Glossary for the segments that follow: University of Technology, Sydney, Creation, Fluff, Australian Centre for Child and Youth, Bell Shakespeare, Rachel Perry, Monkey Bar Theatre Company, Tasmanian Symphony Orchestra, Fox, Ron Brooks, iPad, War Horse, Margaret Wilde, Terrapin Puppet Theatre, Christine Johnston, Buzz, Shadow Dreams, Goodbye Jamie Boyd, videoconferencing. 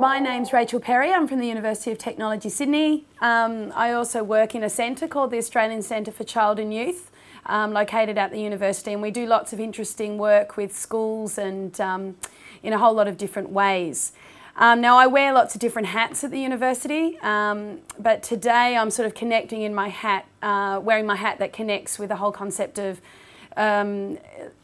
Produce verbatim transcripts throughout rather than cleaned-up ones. My name's Rachel Perry. I'm from the University of Technology, Sydney. Um, I also work in a centre called the Australian Centre for Child and Youth, um, located at the university, and we do lots of interesting work with schools and um, in a whole lot of different ways. Um, now, I wear lots of different hats at the university, um, but today I'm sort of connecting in my hat, uh, wearing my hat that connects with the whole concept of Um,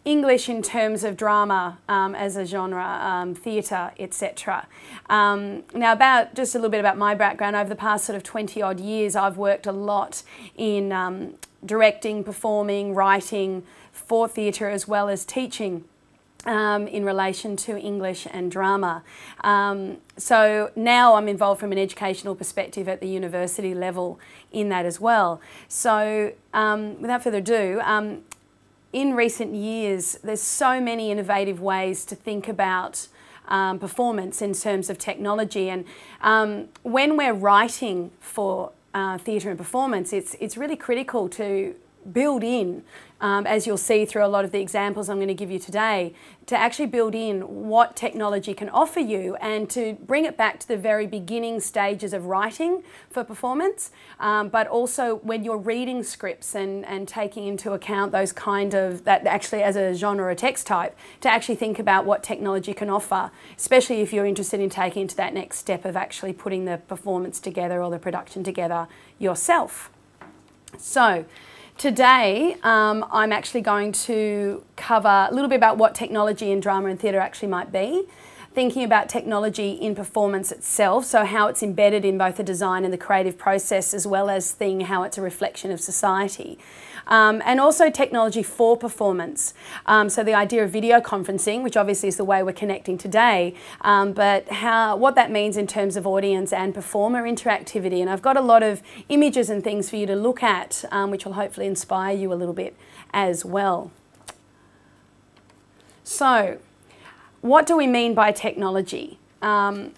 English in terms of drama um, as a genre, um, theatre, et cetera. Um, now, about just a little bit about my background. Over the past sort of twenty odd years, I've worked a lot in um, directing, performing, writing for theatre as well as teaching um, in relation to English and drama. Um, so now I'm involved from an educational perspective at the university level in that as well. So um, without further ado, um, in recent years, there's so many innovative ways to think about um, performance in terms of technology. And um, when we're writing for uh, theatre and performance, it's, it's really critical to build in, um, as you'll see through a lot of the examples I'm going to give you today, to actually build in what technology can offer you and to bring it back to the very beginning stages of writing for performance, um, but also when you're reading scripts and, and taking into account those kind of, that actually as a genre or text type, to actually think about what technology can offer, especially if you're interested in taking to that next step of actually putting the performance together or the production together yourself. So, today, um, I'm actually going to cover a little bit about what technology in drama and theatre actually might be, thinking about technology in performance itself, so how it's embedded in both the design and the creative process, as well as seeing how it's a reflection of society. Um, and also technology for performance. Um, so the idea of video conferencing, which obviously is the way we're connecting today, um, but how, what that means in terms of audience and performer interactivity. And I've got a lot of images and things for you to look at, um, which will hopefully inspire you a little bit as well. So, what do we mean by technology? Um,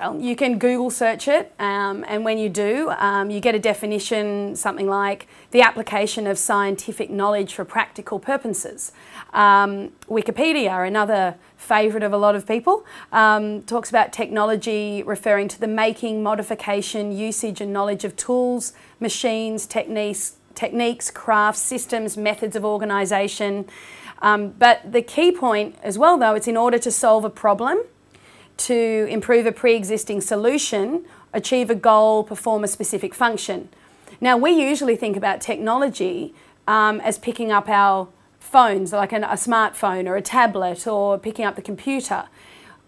Well, you can Google search it, um, and when you do, um, you get a definition, something like the application of scientific knowledge for practical purposes. Um, Wikipedia, another favourite of a lot of people, um, talks about technology referring to the making, modification, usage and knowledge of tools, machines, techniques, techniques, crafts, systems, methods of organisation. Um, but the key point as well though, it's in order to solve a problem, to improve a pre-existing solution, achieve a goal, perform a specific function. Now, we usually think about technology um, as picking up our phones, like an, a smartphone or a tablet or picking up the computer.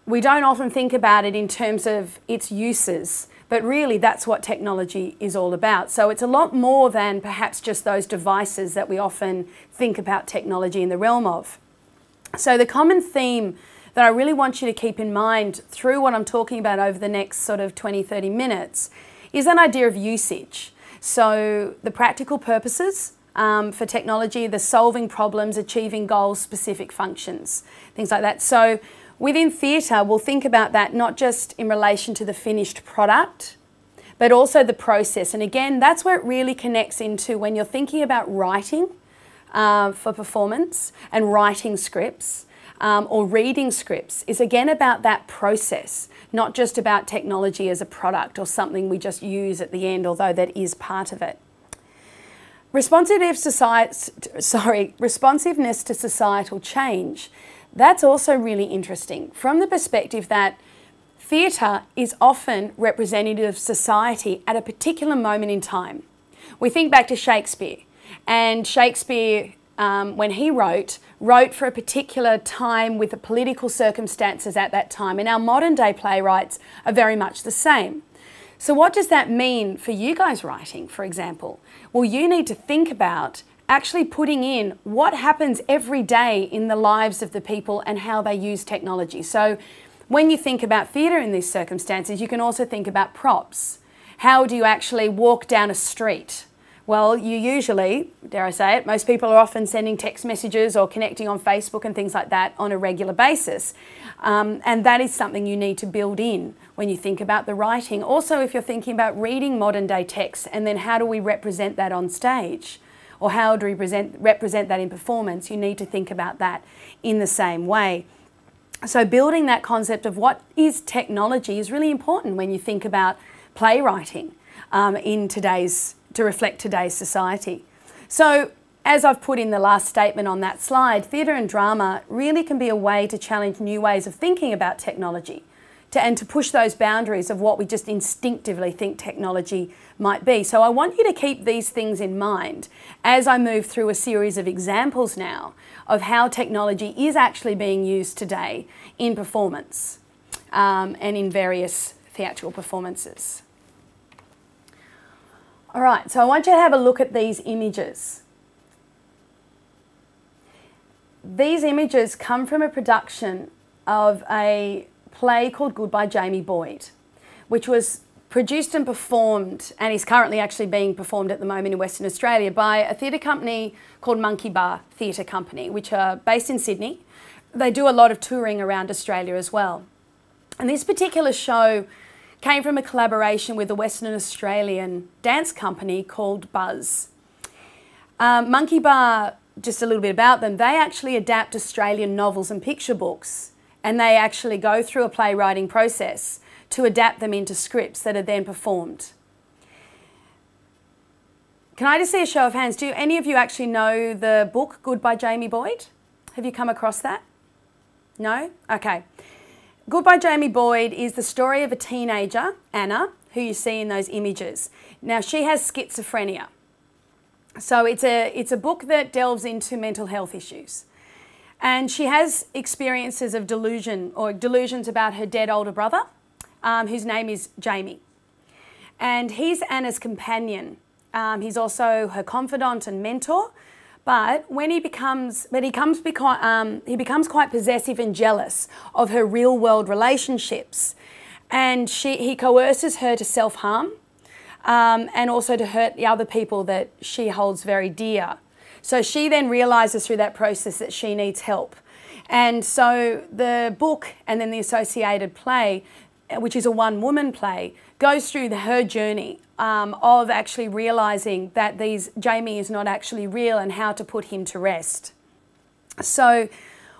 We don't often think about it in terms of its uses, but really that's what technology is all about. So it's a lot more than perhaps just those devices that we often think about technology in the realm of. So the common theme that I really want you to keep in mind through what I'm talking about over the next sort of twenty, thirty minutes is an idea of usage. So the practical purposes um, for technology, the solving problems, achieving goals, specific functions, things like that. So within theatre, we'll think about that not just in relation to the finished product, but also the process. And again, that's where it really connects into when you're thinking about writing uh, for performance and writing scripts. Um, or reading scripts is again about that process, not just about technology as a product or something we just use at the end, although that is part of it. Responsiveness to, soci- sorry, responsiveness to societal change, that's also really interesting from the perspective that theatre is often representative of society at a particular moment in time. We think back to Shakespeare, and Shakespeare Um, when he wrote, wrote for a particular time with the political circumstances at that time. And our modern day playwrights are very much the same. So what does that mean for you guys writing, for example? Well, you need to think about actually putting in what happens every day in the lives of the people and how they use technology. So when you think about theatre in these circumstances, you can also think about props. How do you actually walk down a street? Well, you usually, dare I say it, most people are often sending text messages or connecting on Facebook and things like that on a regular basis. Um, and that is something you need to build in when you think about the writing. Also, if you're thinking about reading modern day texts and then how do we represent that on stage? or how do we present, represent that in performance, you need to think about that in the same way. So building that concept of what is technology is really important when you think about playwriting um, in today's, to reflect today's society. So as I've put in the last statement on that slide, theatre and drama really can be a way to challenge new ways of thinking about technology to, and to push those boundaries of what we just instinctively think technology might be. So I want you to keep these things in mind as I move through a series of examples now of how technology is actually being used today in performance um, and in various theatrical performances. All right, so I want you to have a look at these images. These images come from a production of a play called Goodbye Jamie Boyd, which was produced and performed, and is currently actually being performed at the moment in Western Australia by a theatre company called Monkey Bar Theatre Company, which are based in Sydney. They do a lot of touring around Australia as well. And this particular show came from a collaboration with a Western Australian dance company called Buzz. Um, Monkey Bar, just a little bit about them, they actually adapt Australian novels and picture books, and they actually go through a playwriting process to adapt them into scripts that are then performed. Can I just see a show of hands? Do any of you actually know the book Goodbye Jamie Boyd? Have you come across that? No? Okay. Goodbye Jamie Boyd is the story of a teenager, Anna, who you see in those images. Now she has schizophrenia. So it's a, it's a book that delves into mental health issues. And she has experiences of delusion or delusions about her dead older brother, um, whose name is Jamie. And he's Anna's companion. Um, he's also her confidant and mentor. But when he becomes, but he comes beca um, he becomes quite possessive and jealous of her real world relationships. And she, he coerces her to self-harm. Um, and also to hurt the other people that she holds very dear. So she then realises through that process that she needs help. And so the book and then the associated play, which is a one-woman play, goes through the, her journey um, of actually realising that these, Jamie is not actually real and how to put him to rest. So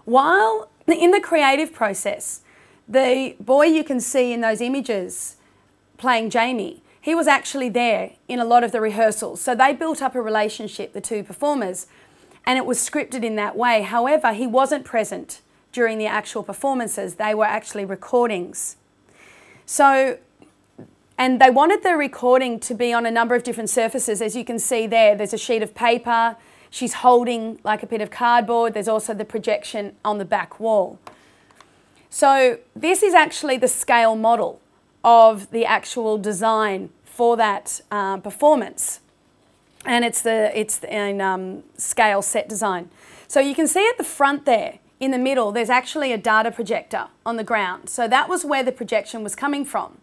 while in the creative process, the boy you can see in those images playing Jamie, he was actually there in a lot of the rehearsals. So they built up a relationship, the two performers, and it was scripted in that way. However, he wasn't present during the actual performances. They were actually recordings. So, and they wanted the recording to be on a number of different surfaces. As you can see there, there's a sheet of paper. She's holding like a bit of cardboard. There's also the projection on the back wall. So this is actually the scale model of the actual design for that um, performance, and it's the it's in um, scale set design. So you can see at the front there, in the middle, there's actually a data projector on the ground. So that was where the projection was coming from.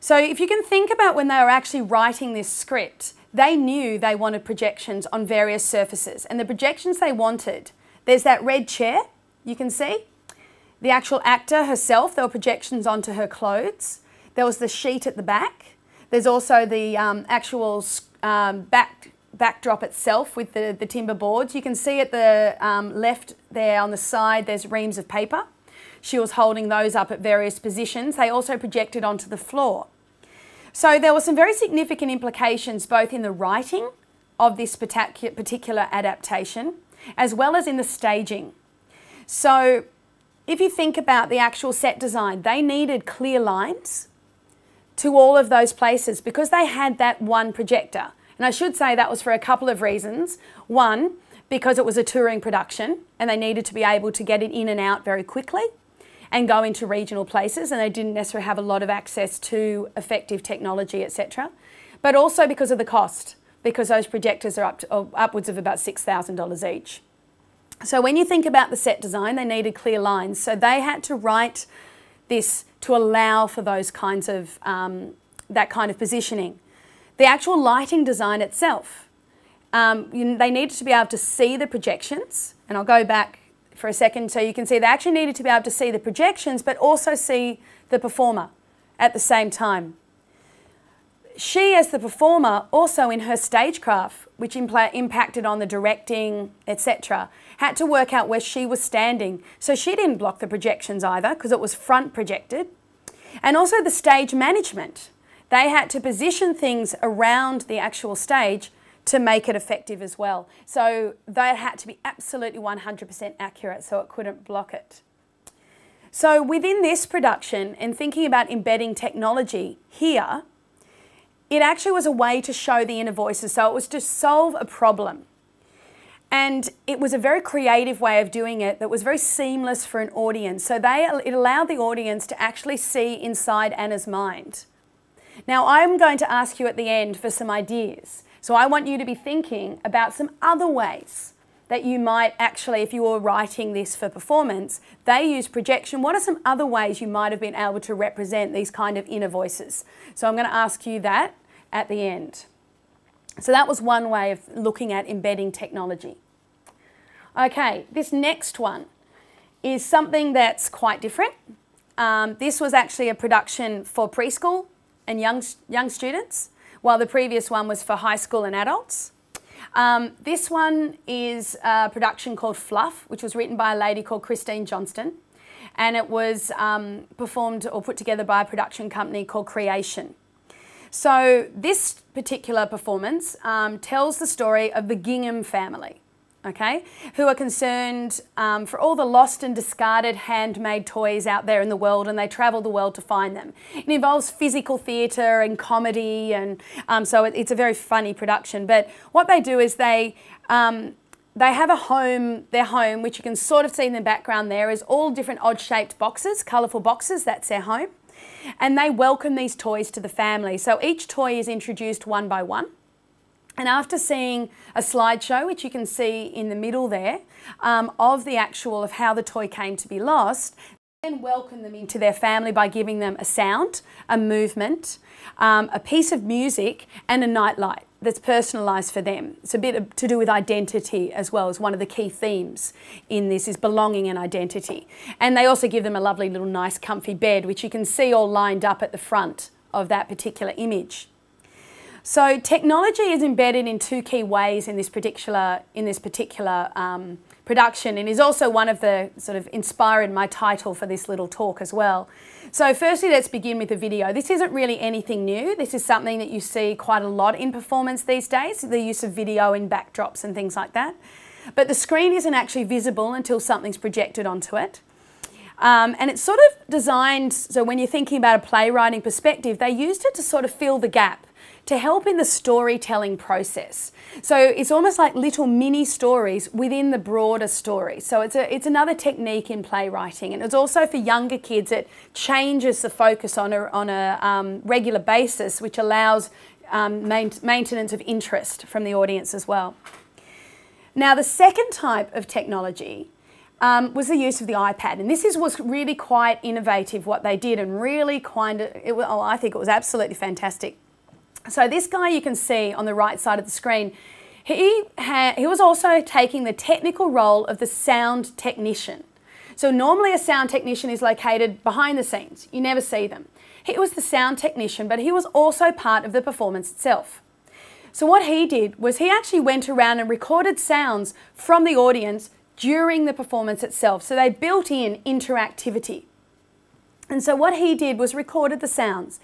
So if you can think about when they were actually writing this script, they knew they wanted projections on various surfaces, and the projections they wanted, there's that red chair you can see, the actual actor herself, there were projections onto her clothes. There was the sheet at the back. There's also the um, actual um, back, backdrop itself with the, the timber boards. You can see at the um, left there on the side, there's reams of paper. She was holding those up at various positions. They also projected onto the floor. So there were some very significant implications both in the writing of this particular adaptation as well as in the staging. So if you think about the actual set design, they needed clear lines to all of those places because they had that one projector. And I should say that was for a couple of reasons. One, because it was a touring production and they needed to be able to get it in and out very quickly and go into regional places, and they didn't necessarily have a lot of access to effective technology, et cetera. But also because of the cost, because those projectors are up to, or upwards of about six thousand dollars each. So when you think about the set design, they needed clear lines. So they had to write this to allow for those kinds of, um, that kind of positioning. The actual lighting design itself, um, you, they needed to be able to see the projections, and I'll go back for a second so you can see they actually needed to be able to see the projections but also see the performer at the same time. she, as the performer, also in her stagecraft, which impl impacted on the directing, et cetera, had to work out where she was standing. So she didn't block the projections either, because it was front projected. And also the stage management. They had to position things around the actual stage to make it effective as well. So they had to be absolutely one hundred percent accurate, so it couldn't block it. So within this production, and thinking about embedding technology here, it actually was a way to show the inner voices. So it was to solve a problem. And it was a very creative way of doing it that was very seamless for an audience. So they, it allowed the audience to actually see inside Anna's mind. Now I'm going to ask you at the end for some ideas. So I want you to be thinking about some other ways that you might actually, if you were writing this for performance, they use projection. What are some other ways you might have been able to represent these kind of inner voices? So I'm going to ask you that at the end. So that was one way of looking at embedding technology. Okay, this next one is something that's quite different. Um, this was actually a production for preschool and young, young students, while the previous one was for high school and adults. Um, this one is a production called Fluff, which was written by a lady called Christine Johnston, and it was um, performed or put together by a production company called Creation. So this particular performance um, tells the story of the Gingham family, okay, who are concerned um, for all the lost and discarded handmade toys out there in the world, and they travel the world to find them. It involves physical theatre and comedy, and um, so it, it's a very funny production. But what they do is they, um, they have a home, their home, which you can sort of see in the background there, is all different odd-shaped boxes, colourful boxes, that's their home. And they welcome these toys to the family. So each toy is introduced one by one. And after seeing a slideshow, which you can see in the middle there, um, of the actual, of how the toy came to be lost, they then welcome them into their family by giving them a sound, a movement, um, a piece of music, and a nightlight that's personalised for them. It's a bit to do with identity as well, as one of the key themes in this is belonging and identity. And they also give them a lovely little nice comfy bed, which you can see all lined up at the front of that particular image. So technology is embedded in two key ways in this particular, in this particular um, production, and is also one of the sort of inspired my title for this little talk as well. So firstly, let's begin with a video. This isn't really anything new. This is something that you see quite a lot in performance these days, the use of video in backdrops and things like that. But the screen isn't actually visible until something's projected onto it. Um, and it's sort of designed, so when you're thinking about a playwriting perspective, they used it to sort of fill the gap, to help in the storytelling process. So it's almost like little mini stories within the broader story. So it's, a, it's another technique in playwriting, and it's also for younger kids. It changes the focus on a, on a um, regular basis, which allows um, main, maintenance of interest from the audience as well. Now the second type of technology Um, was the use of the iPad, and this is, was really quite innovative what they did, and really kind of, it was, oh, I think it was absolutely fantastic. So this guy you can see on the right side of the screen, he, ha he was also taking the technical role of the sound technician. So normally a sound technician is located behind the scenes, you never see them. He was the sound technician, but he was also part of the performance itself. So what he did was he actually went around and recorded sounds from the audience during the performance itself. So they built in interactivity. And so what he did was recorded the sounds,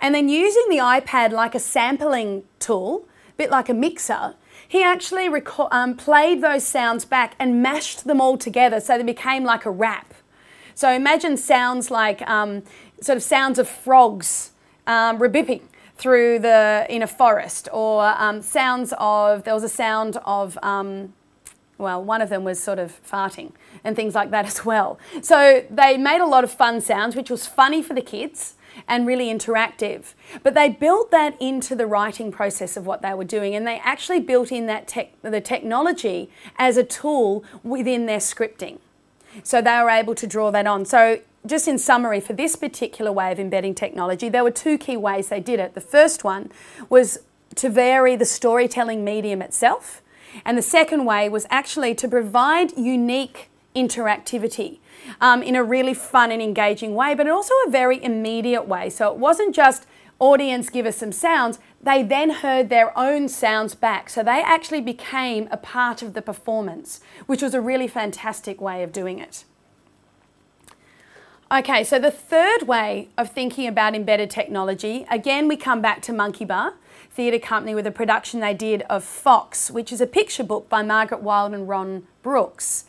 and then using the iPad like a sampling tool, a bit like a mixer, he actually um, played those sounds back and mashed them all together so they became like a rap. So imagine sounds like um, sort of sounds of frogs um, ripping through the, in a forest, or um, sounds of, there was a sound of um, well, one of them was sort of farting and things like that as well. So they made a lot of fun sounds, which was funny for the kids and really interactive. But they built that into the writing process of what they were doing, and they actually built in that tech, the technology as a tool within their scripting. So they were able to draw that on. So just in summary, for this particular way of embedding technology, there were two key ways they did it. The first one was to vary the storytelling medium itself. And the second way was actually to provide unique interactivity um, in a really fun and engaging way, but also a very immediate way. So it wasn't just audience give us some sounds, they then heard their own sounds back. So they actually became a part of the performance, which was a really fantastic way of doing it. Okay, so the third way of thinking about embedded technology, again, we come back to Monkey Bar Theatre Company with a production they did of Fox, which is a picture book by Margaret Wilde and Ron Brooks.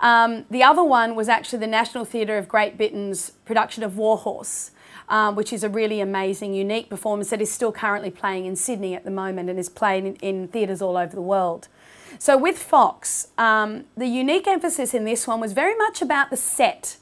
Um, the other one was actually the National Theatre of Great Britain's production of War Horse, um, which is a really amazing, unique performance that is still currently playing in Sydney at the moment and is played in, in theatres all over the world. So with Fox, um, the unique emphasis in this one was very much about the set.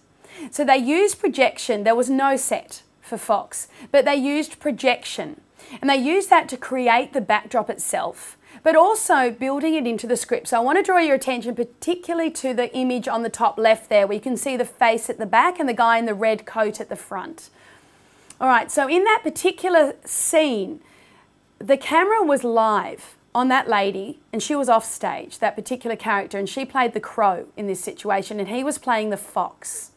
So they used projection. There was no set for Fox, but they used projection. And they used that to create the backdrop itself, but also building it into the script. So I want to draw your attention particularly to the image on the top left there, where you can see the face at the back and the guy in the red coat at the front. All right, so in that particular scene, the camera was live on that lady and she was off stage, that particular character, and she played the crow in this situation and he was playing the fox.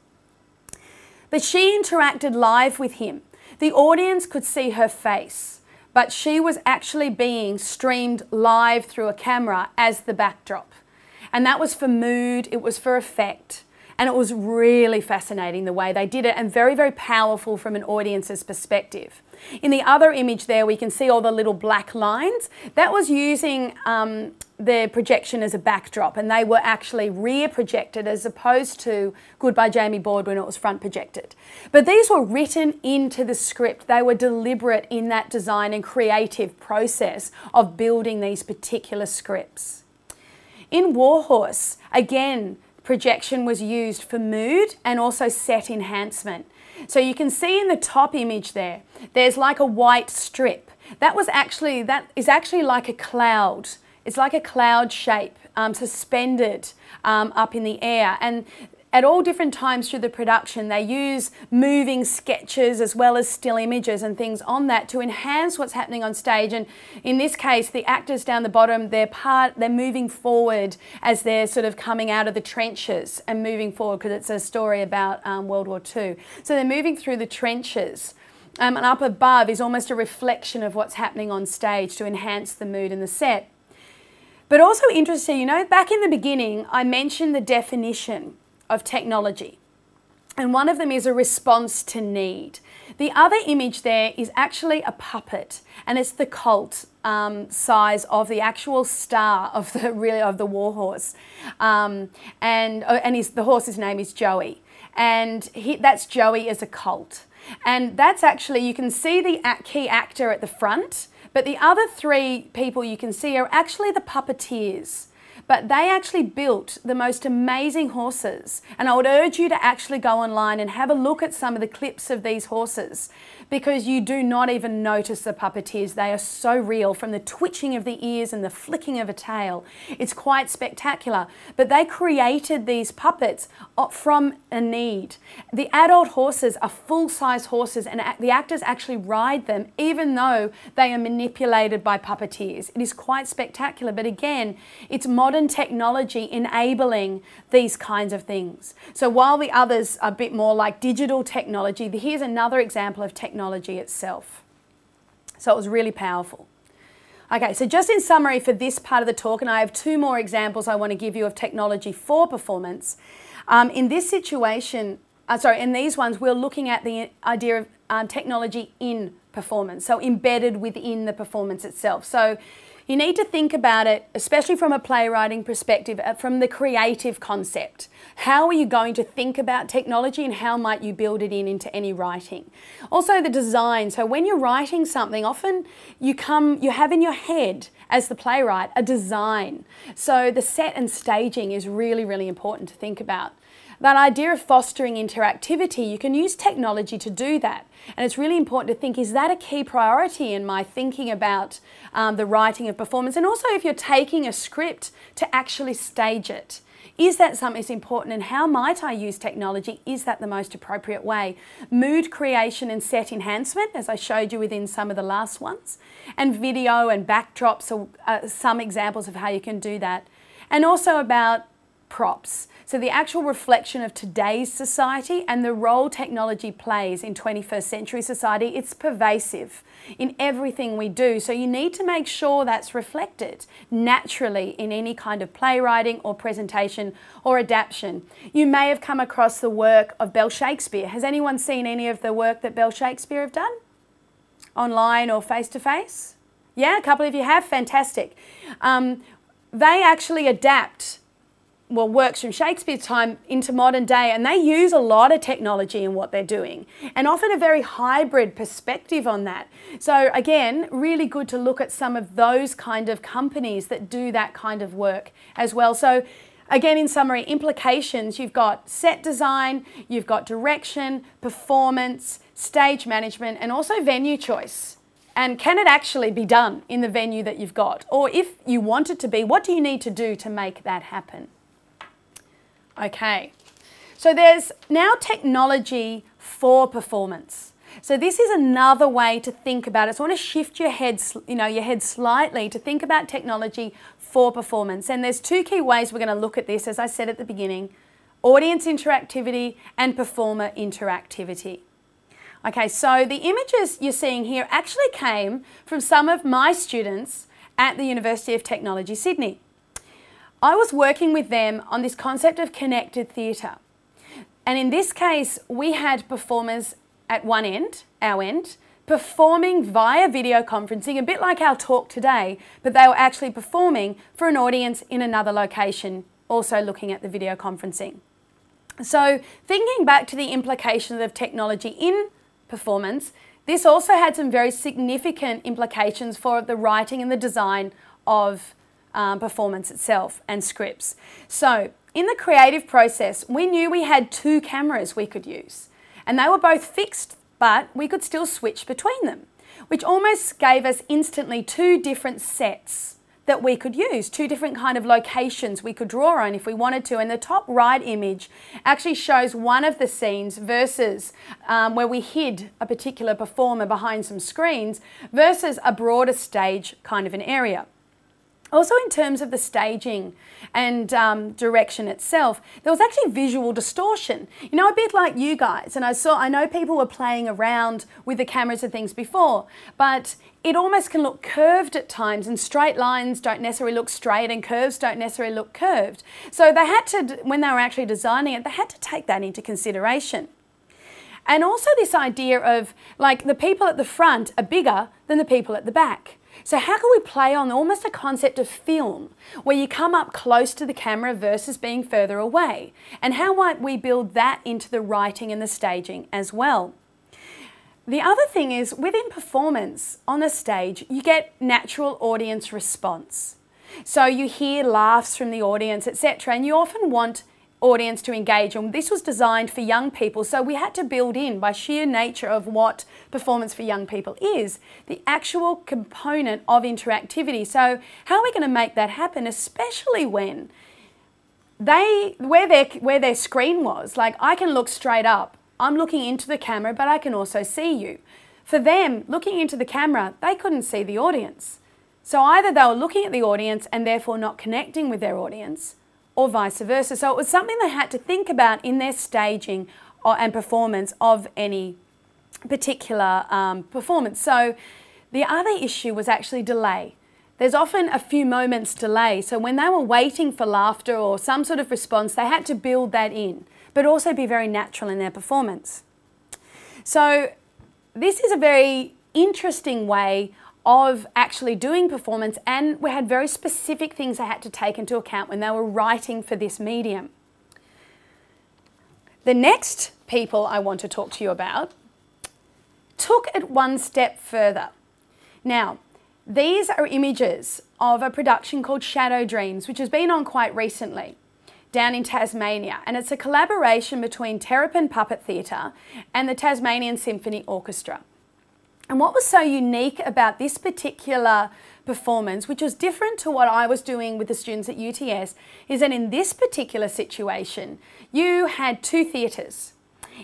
But she interacted live with him. The audience could see her face, but she was actually being streamed live through a camera as the backdrop. And that was for mood, it was for effect, and it was really fascinating the way they did it and very, very powerful from an audience's perspective. In the other image there, we can see all the little black lines. That was using um, the projection as a backdrop, and they were actually rear projected as opposed to Goodbye Jamie Boyd when it was front projected. But these were written into the script. They were deliberate in that design and creative process of building these particular scripts. In War Horse, again, projection was used for mood and also set enhancement. So you can see in the top image there, there's like a white strip. That was actually, that is actually like a cloud. It's like a cloud shape, um, suspended um, up in the air. And at all different times through the production, they use moving sketches as well as still images and things on that to enhance what's happening on stage. And in this case, the actors down the bottom, they're, part, they're moving forward as they're sort of coming out of the trenches and moving forward, because it's a story about um, World War Two. So they're moving through the trenches. Um, and up above is almost a reflection of what's happening on stage to enhance the mood and the set. But also interesting, you know, back in the beginning, I mentioned the definition of technology. And one of them is a response to need. The other image there is actually a puppet, and it's the colt um, size of the actual star of the really of the war horse, um, and and his, the horse's name is Joey, and he, that's Joey as a colt, and that's actually, you can see the key actor at the front, but the other three people you can see are actually the puppeteers. But they actually built the most amazing horses. And I would urge you to actually go online and have a look at some of the clips of these horses, because you do not even notice the puppeteers. They are so real, from the twitching of the ears and the flicking of a tail. It's quite spectacular. But they created these puppets from a need. The adult horses are full-size horses, and the actors actually ride them, even though they are manipulated by puppeteers. It is quite spectacular, but again, it's modern Modern technology enabling these kinds of things. So while the others are a bit more like digital technology, here's another example of technology itself. So it was really powerful. Okay, so just in summary for this part of the talk, and I have two more examples I want to give you of technology for performance. Um, in this situation, uh, sorry, in these ones, we're looking at the idea of um, technology in performance, so embedded within the performance itself. So you need to think about it, especially from a playwriting perspective, from the creative concept. How are you going to think about technology, and how might you build it in into any writing? Also the design. So when you're writing something, often you come, you have in your head as the playwright a design. So the set and staging is really, really important to think about. That idea of fostering interactivity, you can use technology to do that. And it's really important to think, is that a key priority in my thinking about um, the writing of performance? And also if you're taking a script, to actually stage it. Is that something that's important, and how might I use technology? Is that the most appropriate way? Mood creation and set enhancement, as I showed you within some of the last ones. And video and backdrops are uh, some examples of how you can do that. And also about props. So the actual reflection of today's society and the role technology plays in twenty-first century society, it's pervasive in everything we do. So you need to make sure that's reflected naturally in any kind of playwriting or presentation or adaptation. You may have come across the work of Bell Shakespeare. Has anyone seen any of the work that Bell Shakespeare have done? Online or face-to-face? Yeah, a couple of you have, fantastic. Um, they actually adapt well, works from Shakespeare's time into modern day, and they use a lot of technology in what they're doing, and often a very hybrid perspective on that. So again, really good to look at some of those kind of companies that do that kind of work as well. So again, in summary, implications, you've got set design, you've got direction, performance, stage management, and also venue choice. And can it actually be done in the venue that you've got? Or if you want it to be, what do you need to do to make that happen? Okay, so there's now technology for performance. So this is another way to think about it. So I want to shift your head, you know, your head slightly to think about technology for performance. And there's two key ways we're going to look at this, as I said at the beginning: audience interactivity and performer interactivity. Okay, so the images you're seeing here actually came from some of my students at the University of Technology, Sydney. I was working with them on this concept of connected theatre. And in this case, we had performers at one end, our end, performing via video conferencing, a bit like our talk today, but they were actually performing for an audience in another location, also looking at the video conferencing. So thinking back to the implications of technology in performance, this also had some very significant implications for the writing and the design of Um, performance itself and scripts. So in the creative process, we knew we had two cameras we could use, and they were both fixed, but we could still switch between them, which almost gave us instantly two different sets that we could use, two different kind of locations we could draw on if we wanted to. And the top right image actually shows one of the scenes versus um, where we hid a particular performer behind some screens versus a broader stage kind of an area. Also, in terms of the staging and um, direction itself, there was actually visual distortion. You know, a bit like you guys, and I saw, I know people were playing around with the cameras and things before, but it almost can look curved at times, and straight lines don't necessarily look straight, and curves don't necessarily look curved. So they had to, when they were actually designing it, they had to take that into consideration. And also this idea of, like, the people at the front are bigger than the people at the back. So how can we play on almost a concept of film, where you come up close to the camera versus being further away? And how might we build that into the writing and the staging as well? The other thing is, within performance on a stage, you get natural audience response. So you hear laughs from the audience, et cetera, and you often want audience to engage, and this was designed for young people, so we had to build in, by sheer nature of what performance for young people is, the actual component of interactivity. So how are we going to make that happen, especially when they, where their, where their screen was, like, I can look straight up, I'm looking into the camera, but I can also see you. For them, looking into the camera, they couldn't see the audience. So either they were looking at the audience and therefore not connecting with their audience, or vice versa. So it was something they had to think about in their staging or, and performance of any particular um, performance. So the other issue was actually delay. There's often a few moments delay. So when they were waiting for laughter or some sort of response, they had to build that in, but also be very natural in their performance. So this is a very interesting way of actually doing performance, and we had very specific things they had to take into account when they were writing for this medium. The next people I want to talk to you about took it one step further. Now, these are images of a production called Shadow Dreams, which has been on quite recently, down in Tasmania, and it's a collaboration between Terrapin Puppet Theatre and the Tasmanian Symphony Orchestra. And what was so unique about this particular performance, which was different to what I was doing with the students at U T S, is that in this particular situation, you had two theatres.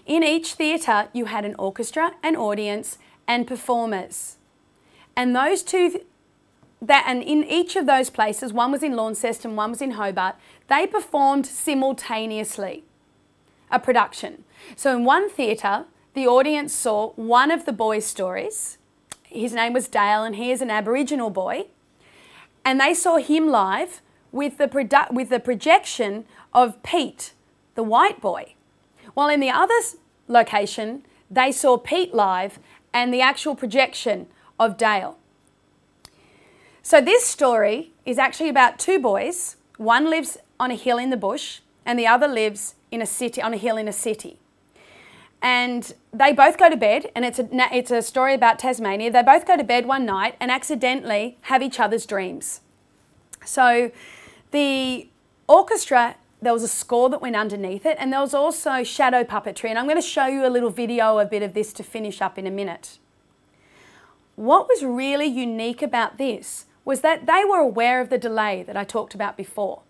In each theatre, you had an orchestra, an audience, and performers. And those two that, and in each of those places, one was in Launceston, one was in Hobart, they performed simultaneously a production. So in one theatre, the audience saw one of the boys' stories. His name was Dale, and he is an Aboriginal boy. And they saw him live with the, produ with the projection of Pete, the white boy. While in the other location, they saw Pete live and the actual projection of Dale. So this story is actually about two boys. One lives on a hill in the bush and the other lives in a city, on a hill in a city. And they both go to bed, and it's a, it's a story about Tasmania. They both go to bed one night and accidentally have each other's dreams. So the orchestra, there was a score that went underneath it, and there was also shadow puppetry. And I'm going to show you a little video, a bit of this to finish up in a minute. What was really unique about this was that they were aware of the delay that I talked about before.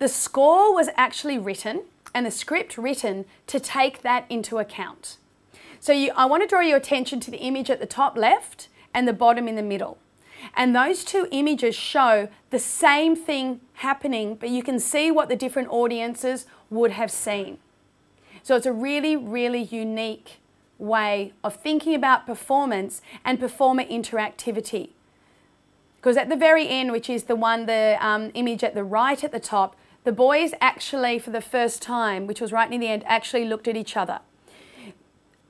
The score was actually written, and the script written, to take that into account. So you, I want to draw your attention to the image at the top left and the bottom in the middle. And those two images show the same thing happening, but you can see what the different audiences would have seen. So it's a really, really unique way of thinking about performance and performer interactivity. Because at the very end, which is the one, the um, image at the right at the top, the boys actually, for the first time, which was right near the end, actually looked at each other.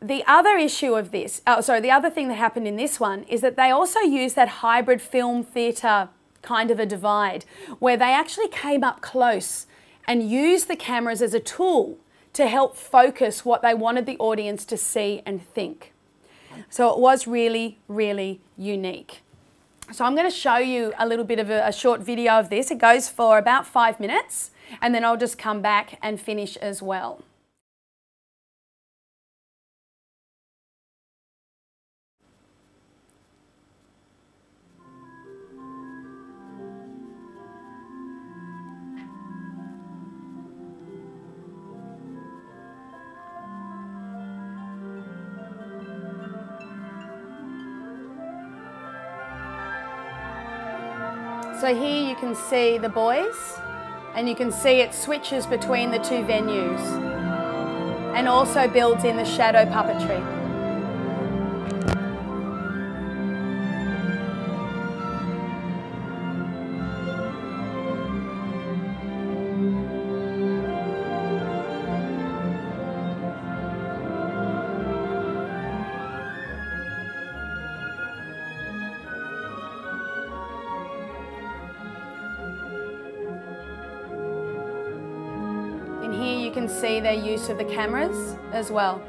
The other issue of this, oh, sorry, the other thing that happened in this one is that they also used that hybrid film theatre kind of a divide, where they actually came up close and used the cameras as a tool to help focus what they wanted the audience to see and think. So it was really, really unique. So I'm going to show you a little bit of a, a short video of this. It goes for about five minutes, and then I'll just come back and finish as well. So here you can see the boys, and you can see it switches between the two venues and also builds in the shadow puppetry. See their use of the cameras as well.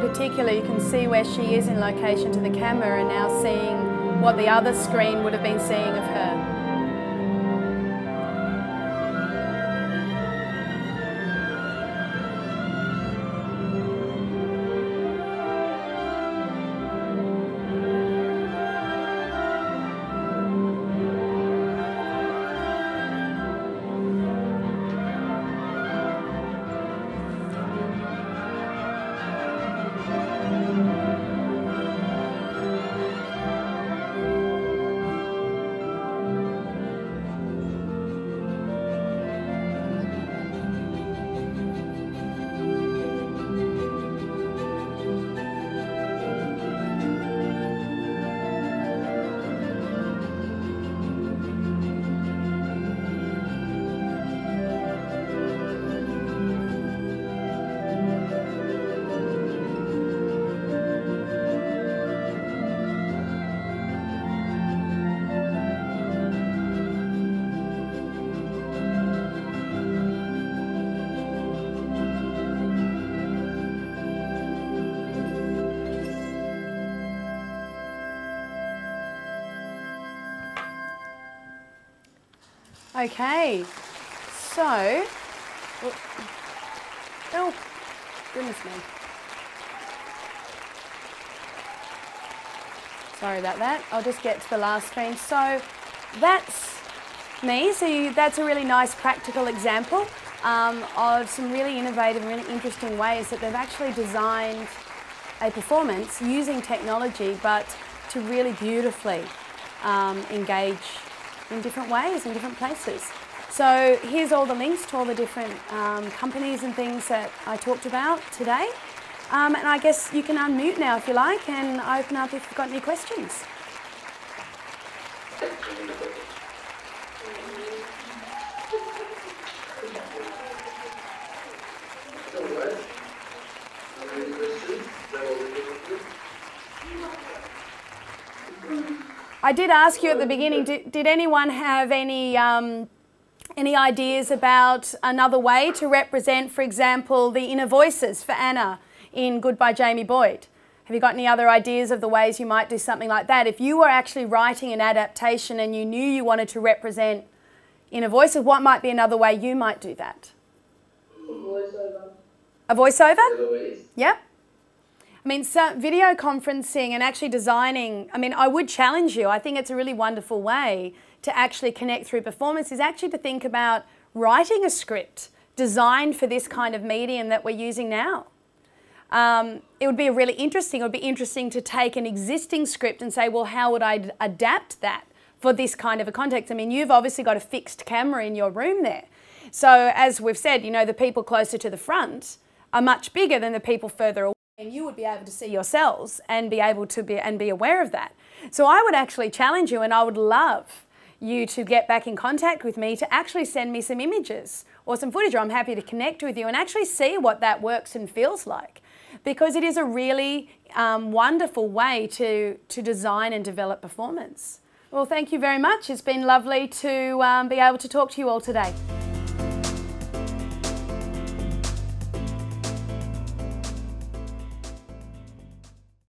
Particular, you can see where she is in location to the camera and now seeing what the other screen would have been seeing of her. Okay, so, oh, goodness me. Sorry about that. I'll just get to the last screen. So that's me. So that's a really nice practical example um, of some really innovative, really interesting ways that they've actually designed a performance using technology, but to really beautifully um, engage in different ways, in different places. So here's all the links to all the different um, companies and things that I talked about today. Um, and I guess you can unmute now if you like, and open up if you've got any questions. I did ask you at the beginning, did, did anyone have any um, any ideas about another way to represent, for example, the inner voices for Anna in Goodbye Jamie Boyd? Have you got any other ideas of the ways you might do something like that? If you were actually writing an adaptation and you knew you wanted to represent inner voices, what might be another way you might do that? A voiceover. A voiceover? Yeah. I mean, so video conferencing and actually designing, I mean, I would challenge you. I think it's a really wonderful way to actually connect through performance is actually to think about writing a script designed for this kind of medium that we're using now. Um, it would be really interesting, it would be interesting to take an existing script and say, well, how would I adapt that for this kind of a context? I mean, you've obviously got a fixed camera in your room there. So as we've said, you know, the people closer to the front are much bigger than the people further away. And you would be able to see yourselves and be able to be, and be aware of that. So I would actually challenge you, and I would love you to get back in contact with me to actually send me some images or some footage, or I'm happy to connect with you and actually see what that works and feels like. Because it is a really um, wonderful way to, to design and develop performance. Well, thank you very much. It's been lovely to um, be able to talk to you all today.